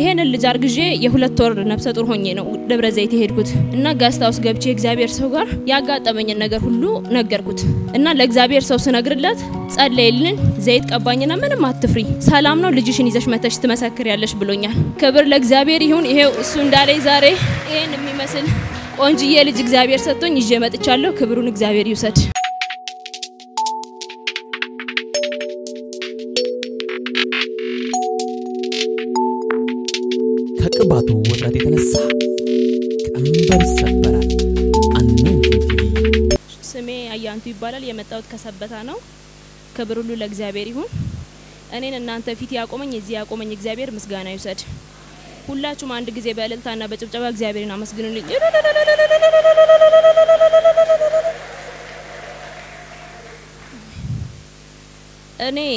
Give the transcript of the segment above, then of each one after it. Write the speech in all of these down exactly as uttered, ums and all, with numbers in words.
هنا اللي جارججي يهول التور نبسط ورهني إنه دبر زيتي هيركوت إننا قاست أوس جاب شيء إخبار سوغر يا قات أمين نجار هلو نجاركوت إننا الإخبار سوس نجرلات سأل ليلن زيت كأبانينا من ما تفري سلامنا لجيش نيزش متشت مسكر يالش بلونيا كبر الإخبار يهون إيه سنداري زاري إيه نمي مثل أنجي يالج إخبار ستون يجمعت تشالو كبرون إخبار يوسات. كباتو وزادي تنسى كأمبر سبرة أنو سمي أيانتو يبالل يمتاوت كسبتانو كبرولو لأجزابيري هون أنين أنان تفيتي أقوم أن يزي أقوم أن يجزابير مسغانا يساد كلا شما عند جزابير لتانا بجبجبا أجزابيرنا مسغنون لي أني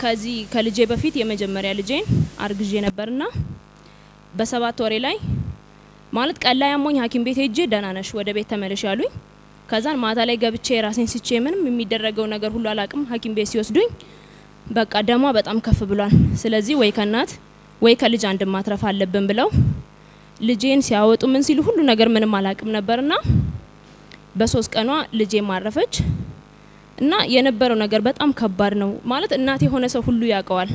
كازي كالجي بفيت يمجمري لجين أرغجي نبرنا بسبات وريلاي مالت كالله يمون هاكين بيت جدا أنا شو ده بيت تملش علوي كذا ما تلاقي جاب شيء راسين سيتشمن ممدرج ونجار هلا لكم هاكين بيسيوس دوين بق أدمه بتأم كف بلون سلزي ويكنات ويكالي جاند ما ترف على لبن بلو لجين سياوت ومن سيله هلو نجار من مالك من برنا بس وسك أنا لجين ما رفج نا ينبر ونجار بتأم كبرنا مالت الناتي هنا سو هلو يا قال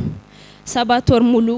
سبات ورملو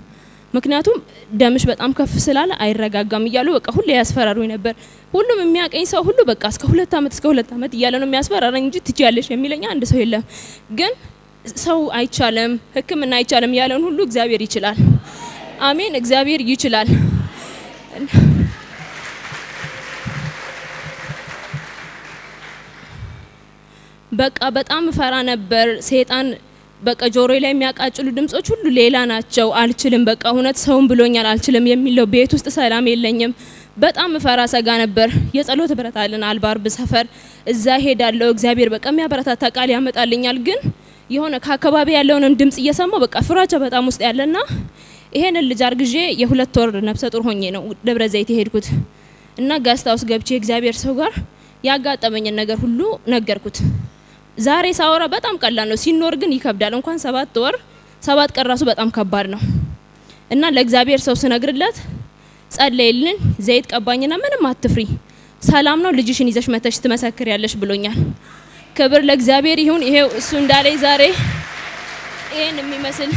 مكناتهم دامش بات أمك في سلالة أيرجع جامي يالو كهول ياسفرارون يبر كله من مياك إنسا كله بكاس كهول تامت كهول تامت يالانو مياسفرارن يجي تجالش ميلاني عند سهيلة جن سو أي تعلم هكذا من أي تعلم يالانو كله إخبار يجلال آمين إخبار يجلال بق أبد أم فران يبر سهتان بقى جوري لي مياك أجلو دمس أجلو ليلا ناتشو ألتشلم بقى هونا تسهم بلونيا ألتشلم يميلو بيتوس تسلام يلنيم بات أم فراسة جانبر يسألو تبرت علينا على البار بسافر الزاهد اللوج زابير بقى ميا برتا تكالي هم تقلني الجن يهونك هكبابي اللون دمس يسمو بقى فراشة بات أم مستقلنا هنا اللي جارججي يهول التور نفسه ترهني نو دبر زيتي هيركوت إننا قاست أوس جابشي زابير سوغر يا قات أمين النجار هلو نجاركوت زاري ساورا بتأم كلانو سينورجن يكبدالهم كان سبات تور سبات كراسو بتأم كبارنا إننا الإخبار سوس نجرلات سأل ليلن زيت كأبانينا من ما تفري سلامنا لجيش نيزش متشت مسكر يالش بلونيا كبر الإخبار يهون إيه سنداري زاري إيه نمي مثل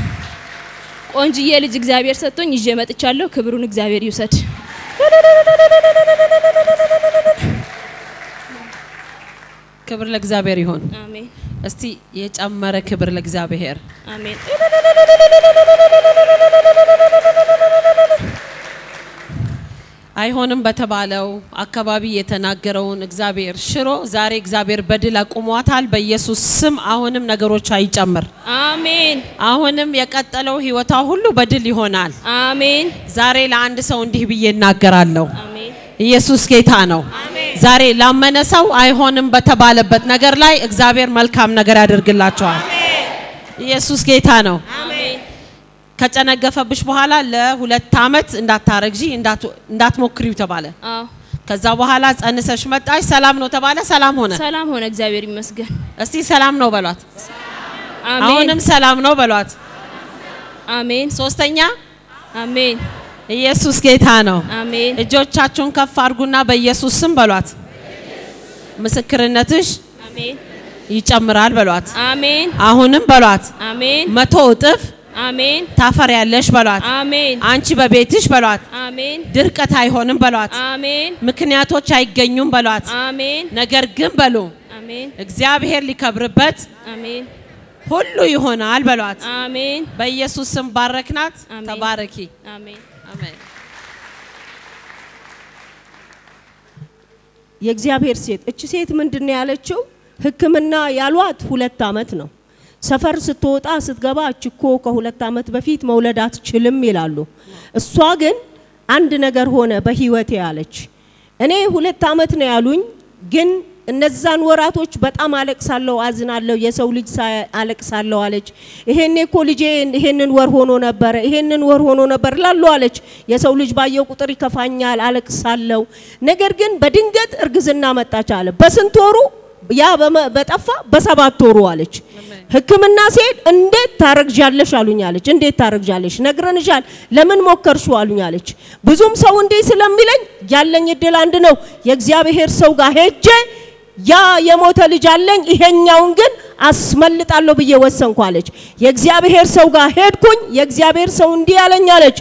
أنجي يالج إخبار ستون يجمعت تشالو كبرون إخبار يوسات كبر لك زابيري هون. آمين. أستي يجأمر كبر لك زابير. آمين. أي هونم بتبالو أكبابي يتناجرون زابير شرو زاري زابير بدلك أموات على بيسوس سم أهونم نجرو شيء جمر. آمين. أهونم يكتلو هي وتأهلو بدلي هونال. آمين. زاري لعند سوندي بيناجرالو. آمين. يسوس كيتانو. زاري لما نسوا أيهونم بتبالبت نجار لاي إخبار ملكام نجار أدرجلا توا. يسوس كيتانو. كأننا جف بشبهلا لا هلا تامت إن دات تارجي إن دات إن دات مكريو تباله. كذا بحالا أنا سشمت أي سلام نو تباله سلام هنا. سلام هنا إخبار مسجد. أستي سلام نو بالوات. أيهونم سلام نو بالوات. آمين. سوستينيا. آمين. يسوس كيتانو. آمين. الجود تشون كفارقنا بيسوس سنبلوات. مسكرناتش. آمين. يجمرال بلوات. آمين. أهونم بلوات. آمين. متوتف. آمين. تفرع ليش بلوات. آمين. أنتي ببيتش بلوات. آمين. دركة هايهونم بلوات. آمين. مكنياتو شاي جنيوم بلوات. آمين. نجار جنبلو. آمين. إجزاء بهير لكبربت. آمين. هلو يهونال بلوات. آمين. بيسوس سنباركنات. تباركي. آمين. የእግዚአብሔር ሴት እቺ ሴት ምንድነው ያለችው ህክምና ያሏት ሁለት አመት ነው ሰፈር ስትወጣ ስትገባ እቺኮ ከሁለት አመት በፊት መውለዳት ችልም ይላሉ እሷ ግን አንድ ነገር ሆነ በህይወት ያለች أنا هو لتامت نعلون جن النزان وراتوش بتأم عليك سالو أزن الله يسولج سا عليك سالو عليك هنن كولجين هنن ورهونو نبر هنن ورهونو نبر لا لو عليك يسولج بايو كتري كفاني على عليك سالو نجرجن بدينجت أرجزنا متاجال بس انتورو يا بما بتأفى بس أبتورو عليك هكذا من الناس عند تارك جالش علون عليك عند تارك جالش نجرن جال لمن موكر شو علون عليك بزوم سوندي سلام ميلن جالن يدل عندنا يجزيابه هير سوغا هجى يا يا موتالي جالن إهن ياونجن أسملت الله بيوسن كوالج يجزيابهير سوغا هيد كون يجزيابهير سوندي على نيالج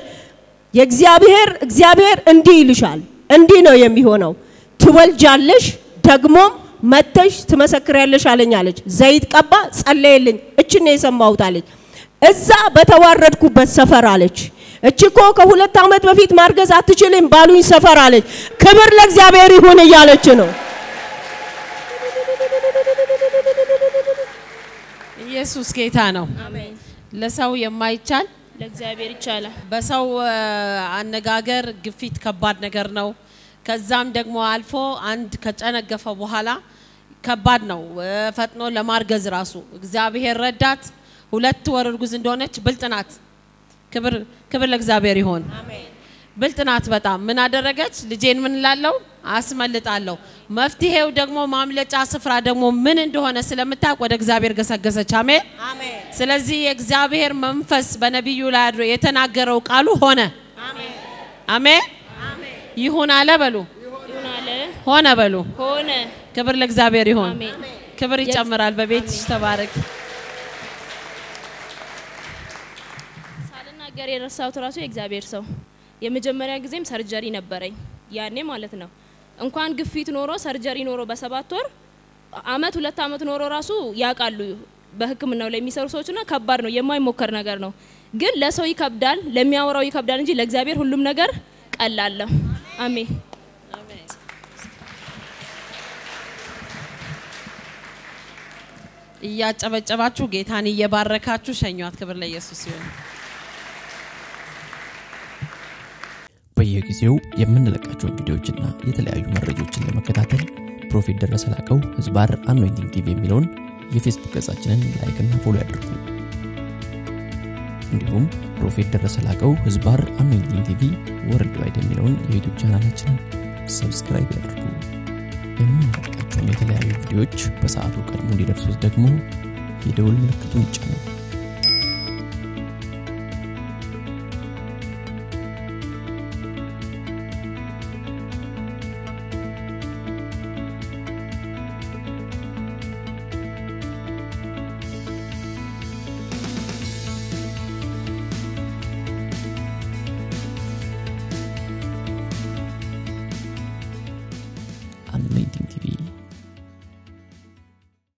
يجزيابهير يجزيابهير عندي لشال عندي نو يمي هو نو تول جالش دعمم متش تمسكرالش على نيالج زيد كبا سلالين إتشني سماو تالج إذا بتوارد كوبا سفر عليج إتشكو كهولة تامت مفيد مارجز أتشلين بالوين سفر عليج كبر لك يجزيابهير هو نيالج نو يسوع كيتانو. آمين. لساو يمايتشان. لجزابيري تشالا. بساو عن جاجر قفيت كبار نجرناو. كزام دعمو ألفو عند كأنا قف أبو هلا كبارناو. فتنو لمار جزراسو. جزابير ردات ولات توار الجزندونت بلتنات. كبر كبر لجزابيري هون. آمين. بلتنات بتاع من هذا الرجت لجين من لالو عاصمة لتالو مفتيه ودعمو معاملة عاصف رادعمو من عندهن سلامتك ودك زابير جسك جسك شامي سلزيك زابير منفس بنبي يولاد يتناجروا قالوا هنا آمين يهون على بلو هنا بلو هنا كبر لك زابيري هون كبر يجمر على البيت تبارك سالنا جري رساو تراسو يجزابير سو የመጀመሪያ ጊዜም ሰርጀሪ ነበረኝ ያኔ ማለት ነው እንኳን ግፊት ኖሮ ሰርጀሪ ኖሮ በሰባት ወር አመት ሁለት አመት ኖሮ ራሱ ያቃሉ በህክምናው ላይ የሚሰሩ ሰዎችና ከባድ ነው የማይሞከር ነገር ነው ግን ለሰው ይከብዳል ለሚያወራው ይከብዳል እንጂ ለእግዚአብሔር ሁሉም ነገር ቀላል ነው አሜን አሜን እያጨበጨባችሁ ጌታን እየባረካችሁ ሸኙት ክብር ለኢየሱስ ይሁን በየጊዜው የምንለቃቸው ቪዲዮዎችና የተለያዩ መረጃዎችን ለመከታተል ፕሮፌት ደረሰ ላቀው ህዝባር አንዊንቲንግ ቲቪ የሚለውን የፌስቡክ ገጻችንን ላይክ እና ፎሎ ያድርጉ። እንዲሁም ፕሮፌት ደረሰ ላቀው ህዝባር አንዊንቲንግ ቲቪ ወርልድ ዋይድ የሚለውን የዩቲዩብ ቻናላችንን ሰብስክራይብ ያድርጉ። የምንለቃቸው የተለያዩ ቪዲዮዎች በሰዓቱ ቀድሞ እንዲደርሱት ደግሞ የደወል ምልክቱን ይጫኑ። Amazing T V